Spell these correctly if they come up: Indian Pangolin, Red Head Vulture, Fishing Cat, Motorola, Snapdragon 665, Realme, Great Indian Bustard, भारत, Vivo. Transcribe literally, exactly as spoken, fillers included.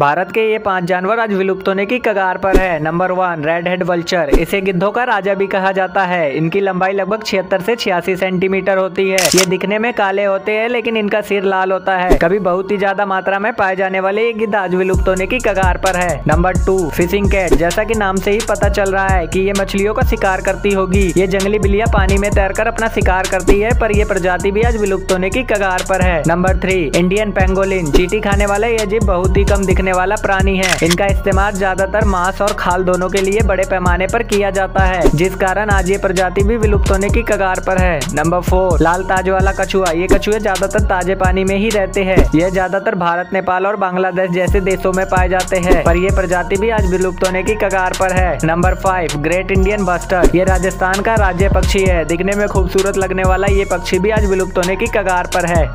भारत के ये पांच जानवर आज विलुप्त होने की कगार पर है। Number one, red head vulture. इसे गिद्धों का राजा भी कहा जाता है। इनकी लंबाई लगभग छिहत्तर से छियासी सेंटीमीटर होती है। ये दिखने में काले होते हैं लेकिन इनका सिर लाल होता है। कभी बहुत ही ज्यादा मात्रा में पाए जाने वाले ये गिद्ध आज विलुप्त होने की कगार पर है। Number two, fishing cat. जैसा की नाम से ही पता चल रहा है की ये मछलियों का शिकार करती होगी। ये जंगली बिल्लियां पानी में तैरकर अपना शिकार करती है, पर यह प्रजाति भी आज विलुप्त होने की कगार पर है। Number three, Indian pangolin. चींटी खाने वाला यह जीव बहुत ही कम दिखने वाला प्राणी है। इनका इस्तेमाल ज्यादातर मांस और खाल दोनों के लिए बड़े पैमाने पर किया जाता है, जिस कारण आज ये प्रजाति भी विलुप्त होने की कगार पर है। नंबर फोर, लाल ताज वाला कछुआ। ये कछुए ज्यादातर ताजे पानी में ही रहते हैं। यह ज्यादातर भारत, नेपाल और बांग्लादेश जैसे देशों में पाए जाते हैं, पर यह प्रजाति भी आज विलुप्त होने की कगार पर है। Number five, great Indian bustard. ये राजस्थान का राज्य पक्षी है। दिखने में खूबसूरत लगने वाला ये पक्षी भी आज विलुप्त होने की कगार पर है।